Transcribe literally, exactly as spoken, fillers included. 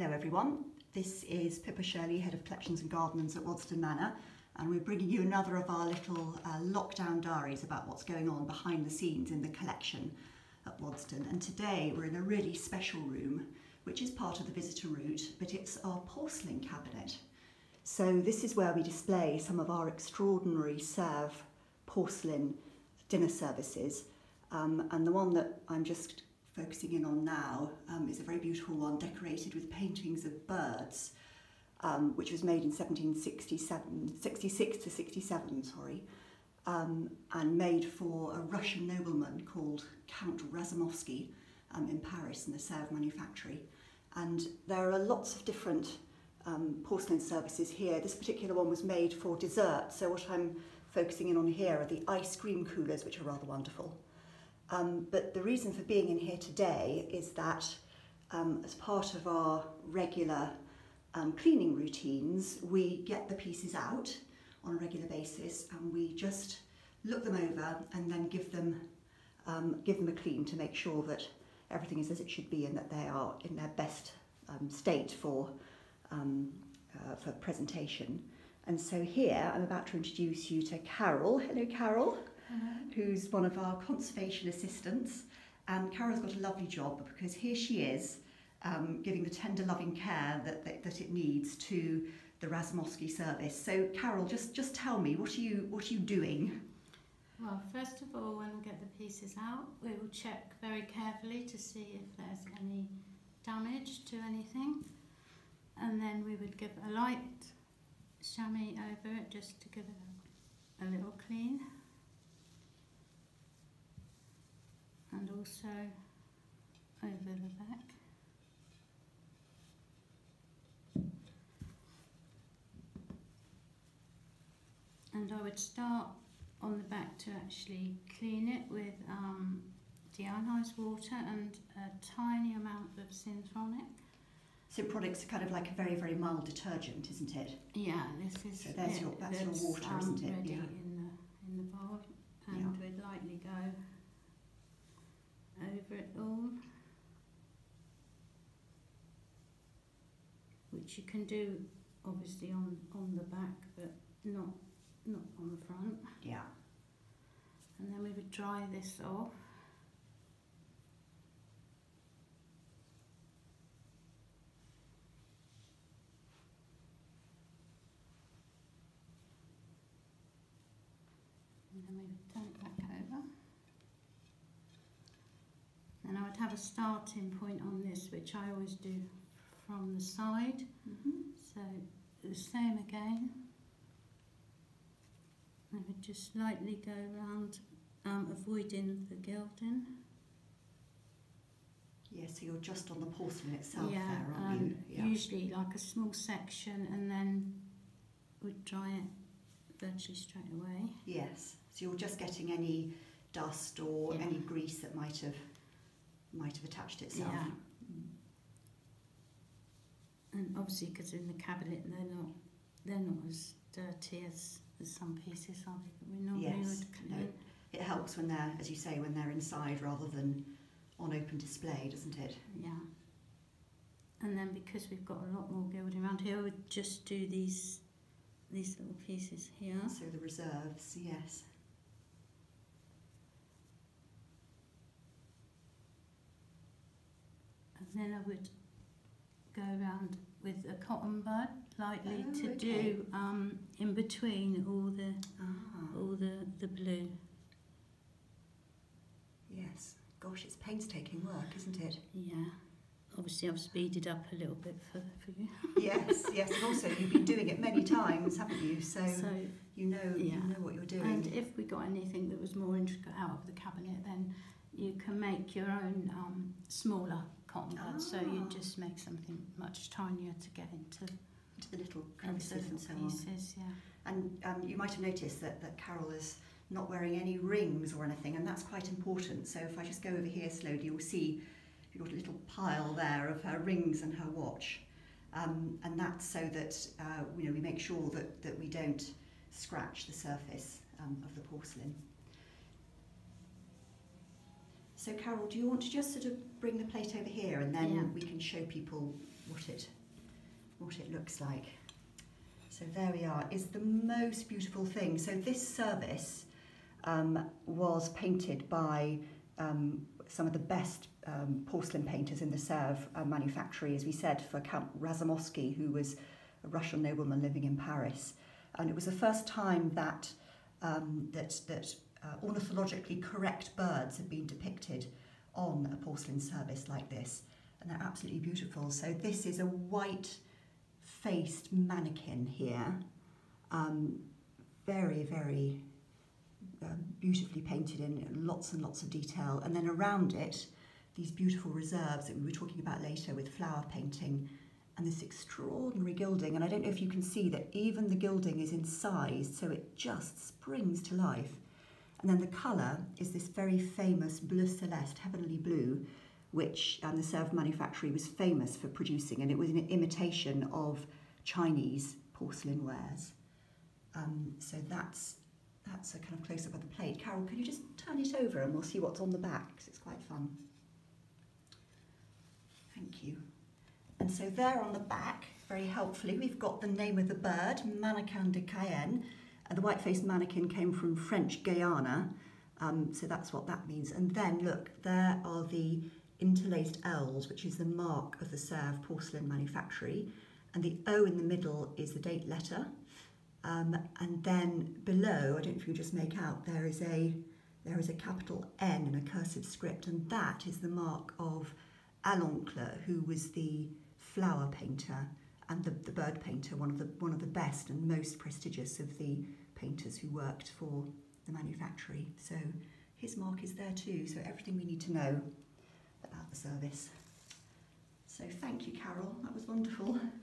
Hello everyone, this is Pippa Shirley, Head of Collections and Gardens at Waddesdon Manor, and we're bringing you another of our little uh, lockdown diaries about what's going on behind the scenes in the collection at Waddesdon. And today we're in a really special room, which is part of the visitor route, but it's our porcelain cabinet. So this is where we display some of our extraordinary Sèvres porcelain dinner services, um, and the one that I'm just focusing in on now um, is a very beautiful one decorated with paintings of birds, um, which was made in seventeen sixty-seven, sixty-six to sixty-seven, sorry, um, and made for a Russian nobleman called Count Razumovsky um, in Paris in the Sèvres manufactory. And there are lots of different um, porcelain services here. This particular one was made for dessert, so what I'm focusing in on here are the ice cream coolers, which are rather wonderful. Um, but the reason for being in here today is that um, as part of our regular um, cleaning routines, we get the pieces out on a regular basis and we just look them over and then give them, um, give them a clean to make sure that everything is as it should be and that they are in their best um, state for, um, uh, for presentation. And so here I'm about to introduce you to Carol. Hello, Carol. Who's one of our conservation assistants, and Carol's got a lovely job because here she is um, giving the tender loving care that, that, that it needs to the Razumovsky service. So Carol, just, just tell me, what are, you, what are you doing? Well, first of all, when we get the pieces out, we will check very carefully to see if there's any damage to anything, and then we would give a light chamois over it just to give it a, a little clean. And also over the back. And I would start on the back to actually clean it with um, deionized water and a tiny amount of Synthronic. Synthronic is kind of like a very, very mild detergent, isn't it? Yeah, this is. So there's it, your, that's your water, um, isn't it? Ready, yeah. in the in the bowl, and yeah. We'd lightly go over it all, which you can do obviously on on the back, but not not on the front. Yeah. And then we would dry this off. And then we would turn it back over. And I would have a starting point on this, which I always do from the side. Mm-hmm. So the same again. I would just lightly go around, um, avoiding the gilding. Yeah, so you're just on the porcelain itself, yeah, there, aren't um, you? Yeah. Usually like a small section, and then would dry it virtually straight away. Yes, so you're just getting any dust or yeah. any grease that might have might have attached itself. Yeah. And obviously because they're in the cabinet, they're not they're not as dirty as, as some pieces are that we normally yes. would clean. No, it helps when they're, as you say, when they're inside rather than on open display, doesn't it? Yeah. And then because we've got a lot more gilding around here, we'd just do these these little pieces here. So the reserves, yes. Then I would go around with a cotton bud, lightly oh, to okay. do um, in between all the ah. all the the blue. Yes, gosh, it's painstaking work, isn't it? Yeah, obviously I've speeded up a little bit for for you. Yes, yes, and also you've been doing it many times, haven't you? So, so you know yeah. you know what you're doing. And if we got anything that was more intricate out of the cabinet, then you can make your own um, smaller. Cotton bud, ah. so you just make something much tinier to get into, into the little crevices and so on. Yeah. And um, you might have noticed that, that Carol is not wearing any rings or anything, and that's quite important. So if I just go over here slowly, you'll see you've got a little pile there of her rings and her watch, um, and that's so that uh, you know we make sure that, that we don't scratch the surface um, of the porcelain. So Carol, do you want to just sort of bring the plate over here and then yeah. we can show people what it, what it looks like. So there we are. It's the most beautiful thing. So this service um, was painted by um, some of the best um, porcelain painters in the Sèvres uh, manufactory, as we said, for Count Razumovsky, who was a Russian nobleman living in Paris. And it was the first time that, um, that, that uh, ornithologically correct birds had been depicted on a porcelain service like this. And they're absolutely beautiful. So this is a white-faced mannequin here, um, very, very uh, beautifully painted in lots and lots of detail. And then around it, these beautiful reserves that we were talking about later with flower painting and this extraordinary gilding. And I don't know if you can see that even the gilding is incised, so it just springs to life. And then the colour is this very famous bleu celeste, heavenly blue, which um, the Sèvres manufactory was famous for producing, and it was an imitation of Chinese porcelain wares. Um, so that's, that's a kind of close-up of the plate. Carol, can you just turn it over and we'll see what's on the back, because it's quite fun. Thank you. And so there on the back, very helpfully, we've got the name of the bird, Manacan de Cayenne. And the white-faced mannequin came from French Guiana, um, so that's what that means. And then, look, there are the interlaced L's, which is the mark of the Sèvres porcelain manufactory, and the O in the middle is the date letter. Um, and then below, I don't know if you just make out, there is a there is a capital N in a cursive script, and that is the mark of Aloncle, who was the flower painter and the, the bird painter, one of the one of the best and most prestigious of the painters who worked for the manufactory. So his mark is there too. So everything we need to know about the service. So thank you, Carol, that was wonderful.